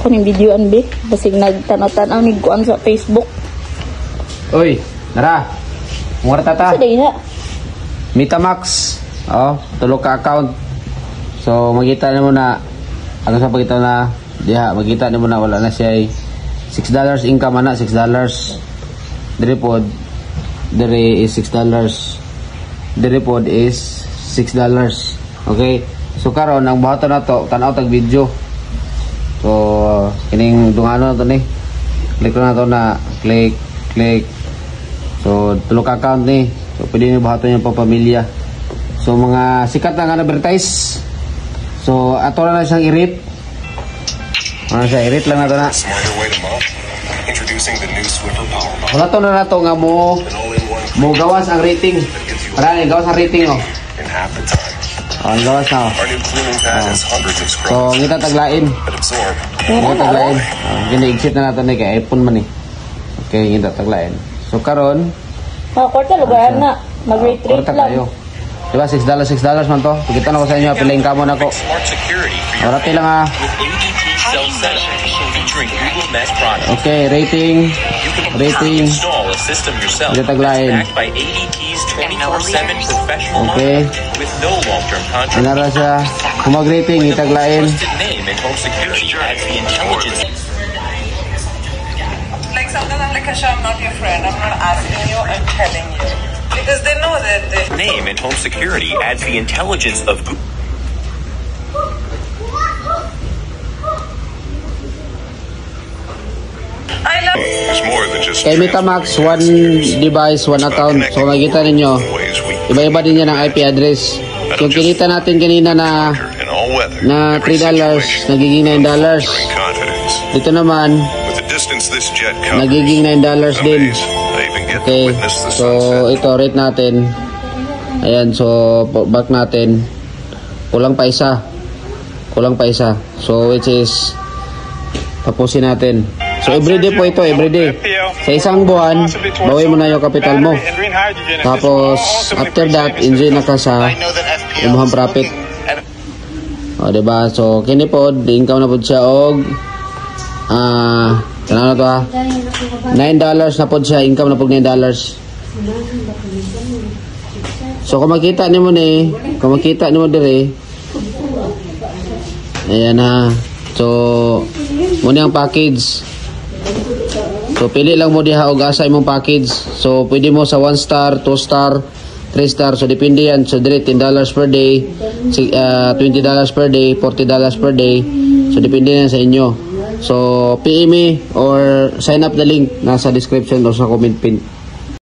kuning videoan be basig nagtanaw-tanaw ni kuan sa Facebook. Oy, nara. Mura ta ta. Metamax. Oh, tulo ka account. So makita nimo na ano sa pagita na diha makita nimo na wala na siya $6 income ana $6. Dire pod dire is $6. Dire pod is $6. Okay. So karon ang buhaton nato tan-aw tag video. So kining dungano nato ni. Click na nato na click. So tulo ka account ni. So pwede ni buhaton yung pamilya. So mga sikat na nga advertise. So ato na siyang i-rate. Ano siya i-rate lang nato na. Introducing the new Swiffer Power. Wala to na nato nga mo gawas ang rating. Para ni gawas ang rating oh. Oh, ang gawas na. Oh. So, ngita taglain. Ngita taglain. Oh, gina-exit na natin kay iPhone man eh. Okay, ngita taglain. So, karon. Oh, kwarta lugar na. Mag-retreat lang. Diba, $6 man to. Pagkita na ko sa inyo, pilayin ka muna ko. Orate lang ah. Okay, rating. Ngita taglain. Okay. Inara siya. Kung mag-rating, itaglain. Like something like, Kasha, I'm not your friend. I'm not asking you, I'm telling you. Because they know that the name and home security adds the intelligence of Google. Kay Metamax, one device, one account. So makikita ninyo, iba-iba din yan ang IP address. So kinita natin kanina na $3, nagiging $9. Dito naman, nagiging $9 din. Okay, so ito rate natin. Ayan, so back natin. Kulang pa isa. So which is, tapusin natin. So everyday po ito, everyday. Sa isang buwan, bawi mo na yung kapital mo. Tapos, after that, enjoy na ka sa umuhang profit. O, diba? So, kinipod, income na po siya og tanawin na ito ha? $9 na po siya, income na po $9. So, kumakita ni mo dire. Ayan ha. So, muna yung package. So, pili lang mo diha og asa imong package. So, pwede mo sa 1 star, 2 star, 3 star. So, depende yan. So, dire $10 per day, $20 per day, $40 per day. So, depende yan sa inyo. So, PM me or sign up the link. Nasa description o sa comment pin.